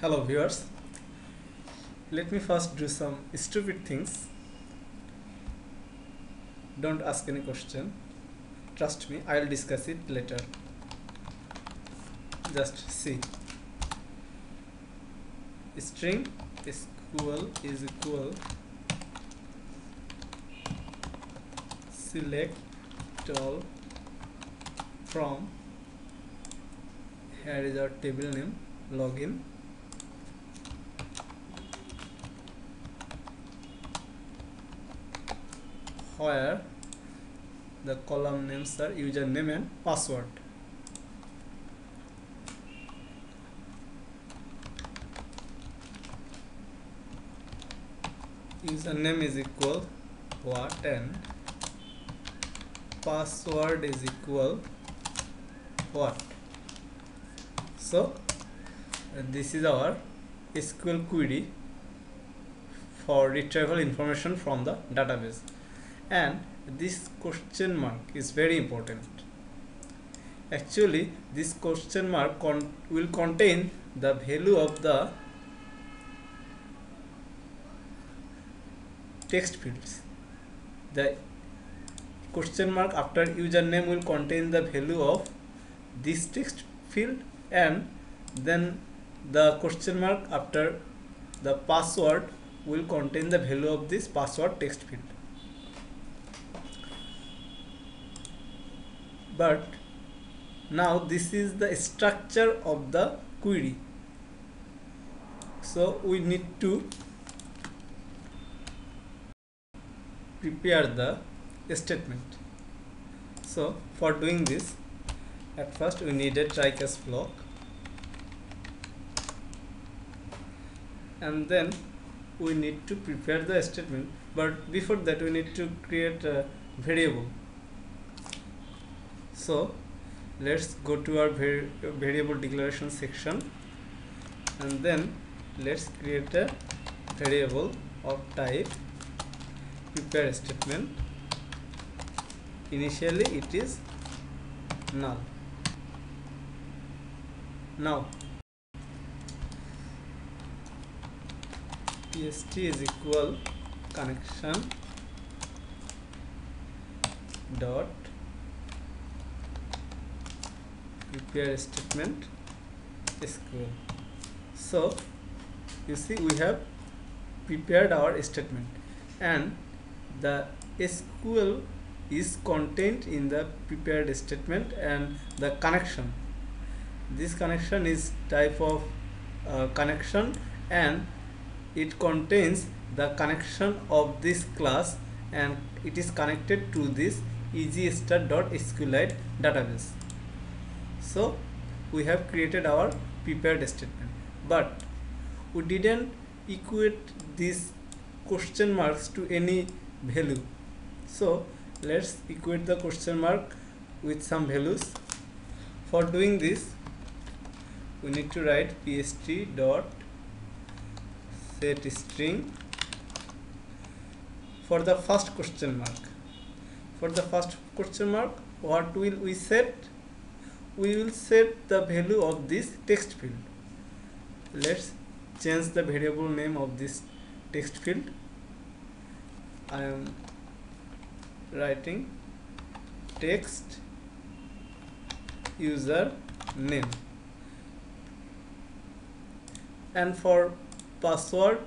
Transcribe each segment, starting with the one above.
Hello viewers, let me first do some stupid things. Don't ask any question, trust me, I'll discuss it later. Just see, string SQL is equal select all from, here is our table name login, where the column names are username and password. Username is equal what and password is equal what. So this is our SQL query for retrieval information from the database. And this question mark is very important. Actually, this question mark will contain the value of the text fields. The question mark after username will contain the value of this text field, and then the question mark after the password will contain the value of this password text field. But now this is the structure of the query, so we need to prepare the statement. So for doing this, at first we need a try catch block, and then we need to prepare the statement. But before that, we need to create a variable. So let's go to our variable declaration section, and then let's create a variable of type prepare statement. Initially it is null. Now PST is equal connection dot prepare statement SQL. So you see we have prepared our statement, and the SQL is contained in the prepared statement, and the connection, this connection is type of connection, and it contains the connection of this class, and it is connected to this EasyStat.SQLite database. So we have created our prepared statement, but we didn't equate these question marks to any value. So let's equate the question mark with some values. For doing this, we need to write PST dot set string for the first question mark. For the first question mark, what will we set? We will set the value of this text field. Let's change the variable name of this text field. I am writing text user name, and for password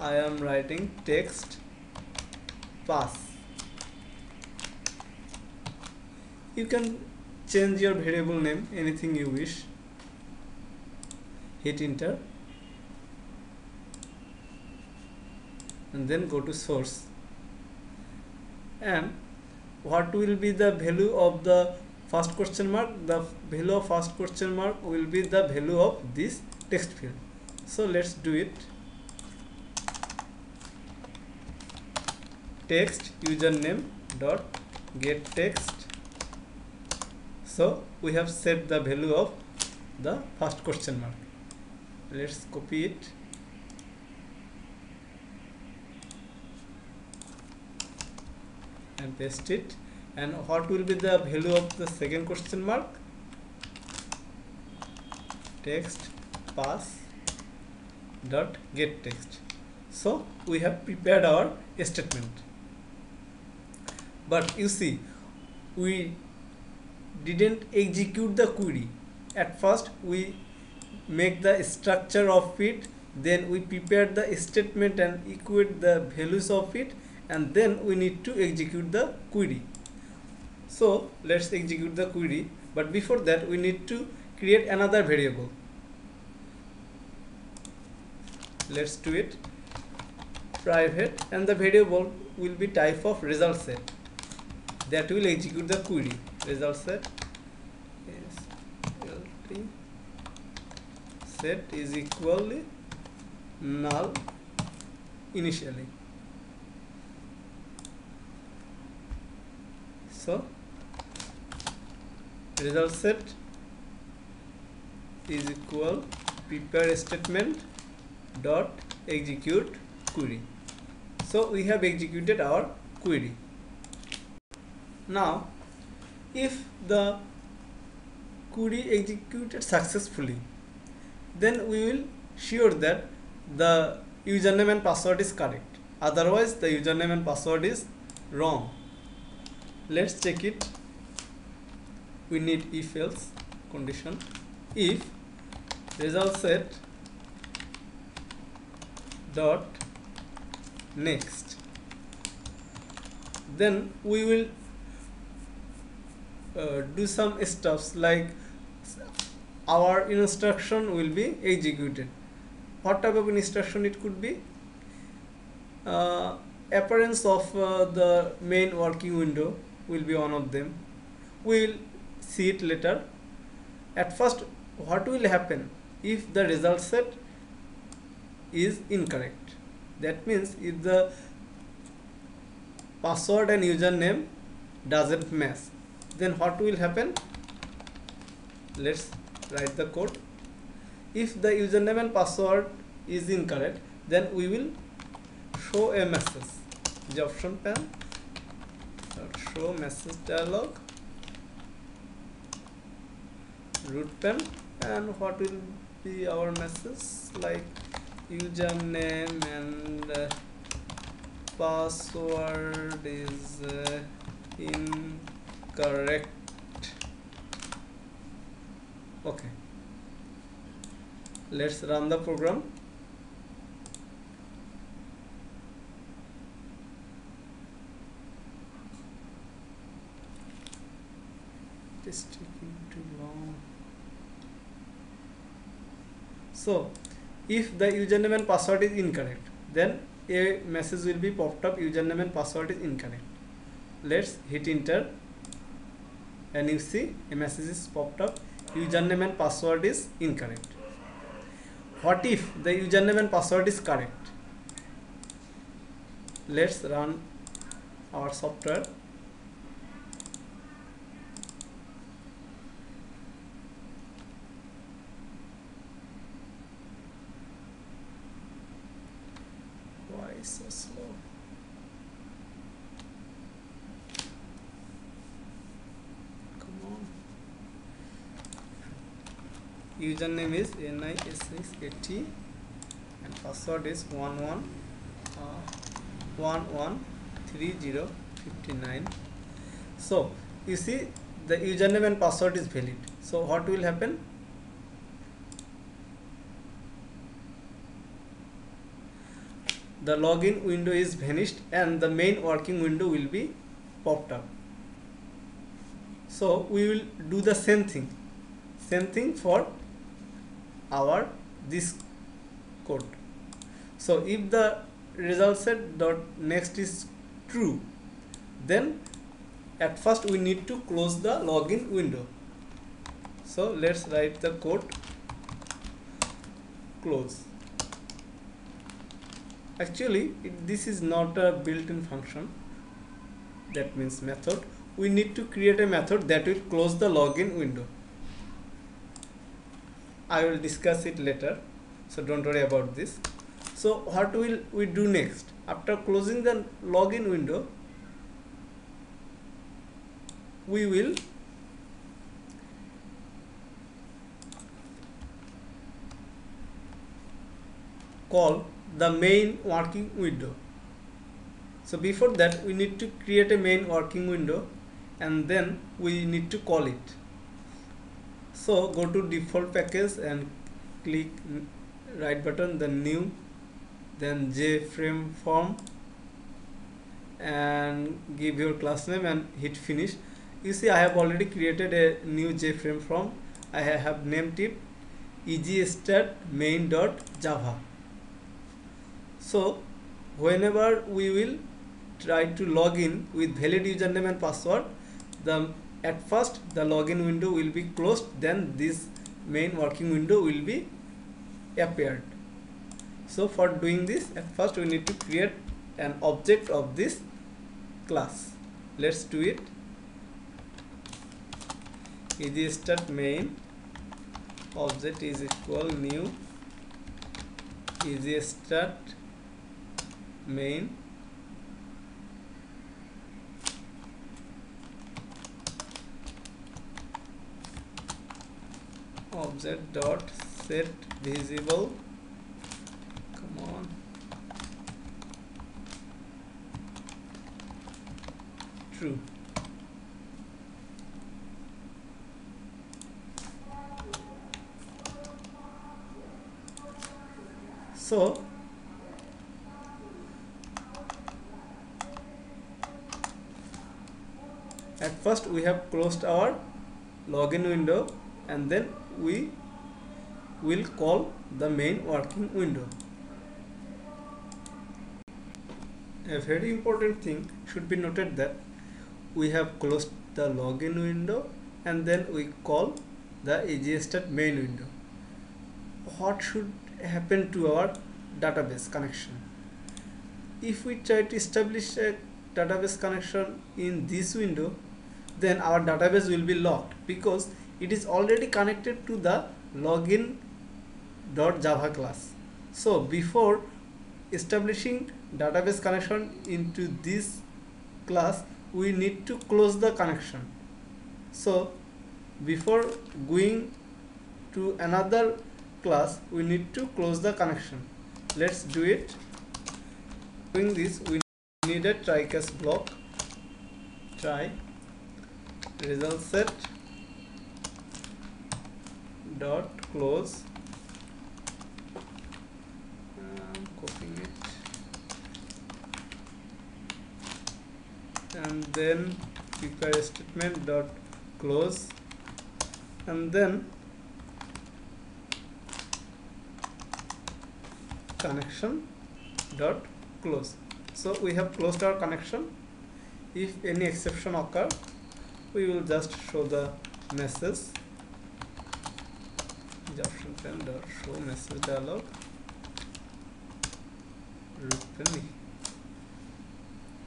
I am writing text pass. You can change your variable name anything you wish. Hit enter, and then go to source, and what will be the value of the first question mark? The value of first question mark will be the value of this text field. So let's do it. Text username dot get text. So we have set the value of the first question mark. Let's copy it. And paste it. And what will be the value of the second question mark? Text pass dot get text. So we have prepared our statement, but you see we didn't execute the query. At first we make the structure of it, then we prepared the statement and equate the values of it, and then we need to execute the query. So let's execute the query, but before that we need to create another variable. Let's do it private, and the variable will be type of result set that will execute the query. Result set set is equally null initially. So result set is equal prepare statement dot execute query. So we have executed our query. Now if the query executed successfully, then we will sure that the username and password is correct, otherwise the username and password is wrong. Let's check it. We need if else condition. If result set dot next, then we will do some stuffs like our instruction will be executed. What type of instruction it could be? Appearance of the main working window will be one of them. We will see it later. At first, what will happen if the result set is incorrect? That means if the password and username doesn't match, then what will happen? Let's write the code. If the username and password is incorrect, then we will show a message. JOptionPane show message dialog rootPane, and what will be our message? Like username and password is incorrect. Okay, let's run the program. It is taking too long. So if the username and password is incorrect, then a message will be popped up, username and password is incorrect. Let's hit enter, and you see a message is popped up, username and password is incorrect. What if the username and password is correct? Let's run our software. Why so slow? Username is NISX80 and password is 11113059. So you see the username and password is valid. So what will happen? The login window is vanished and the main working window will be popped up. So we will do the same thing for our this code. So if the result set dot next is true, then at first we need to close the login window. So let's write the code close. Actually this is not a built-in function, that means method. We need to create a method that will close the login window. I will discuss it later, so don't worry about this. So what will we do next? After closing the login window, we will call the main working window. So before that we need to create a main working window and then we need to call it. So go to default package and click right button, then new, then JFrame form, and give your class name and hit finish. You see I have already created a new JFrame form. I have named it EasyStatMain.java. So whenever we will try to log in with valid username and password, at first the login window will be closed, then this main working window will be appeared. So for doing this, at first we need to create an object of this class. Let's do it. EasyStatMain object is equal new EasyStatMain object dot set visible. True. So at first we have closed our login window and then we will call the main working window. A very important thing should be noted that we have closed the login window and then we call the EasyStatMain window. What should happen to our database connection? If we try to establish a database connection in this window, then our database will be locked because it is already connected to the login.java class. So before establishing database connection into this class, we need to close the connection. So before going to another class, we need to close the connection. Let's do it. Doing this, we need a try catch block. Try ResultSet dot close. I'm copying it. And then PreparedStatement dot close, and then connection dot close. So we have closed our connection. If any exception occur, we will just show the message. JOptionPane dot show message dialog.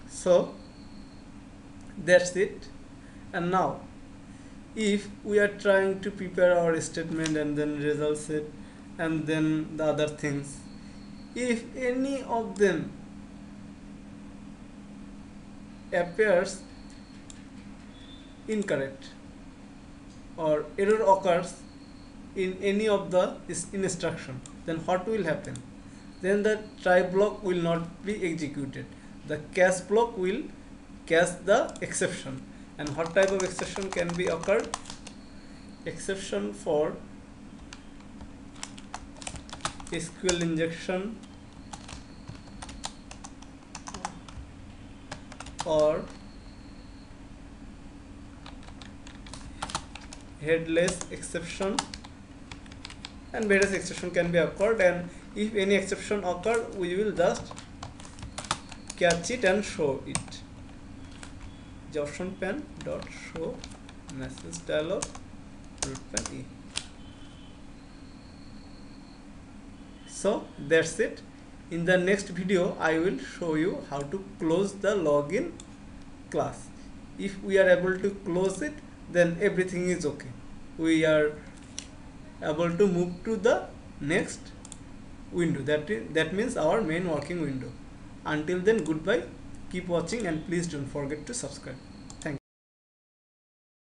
So that's it. And now if we are trying to prepare our statement and then result set and then the other things, if any of them appears incorrect or error occurs in any of the instruction, then what will happen? Then the try block will not be executed. The catch block will catch the exception. And what type of exception can be occurred? Exception for SQL injection or headless exception, and various exception can be occurred, and if any exception occur, we will just catch it and show it. JOptionPane dot show message dialog rootpan e. So that's it. In the next video, I will show you how to close the login class. If we are able to close it, then everything is okay. We are able to move to the next window. That means our main working window. Until then, goodbye. Keep watching and please don't forget to subscribe.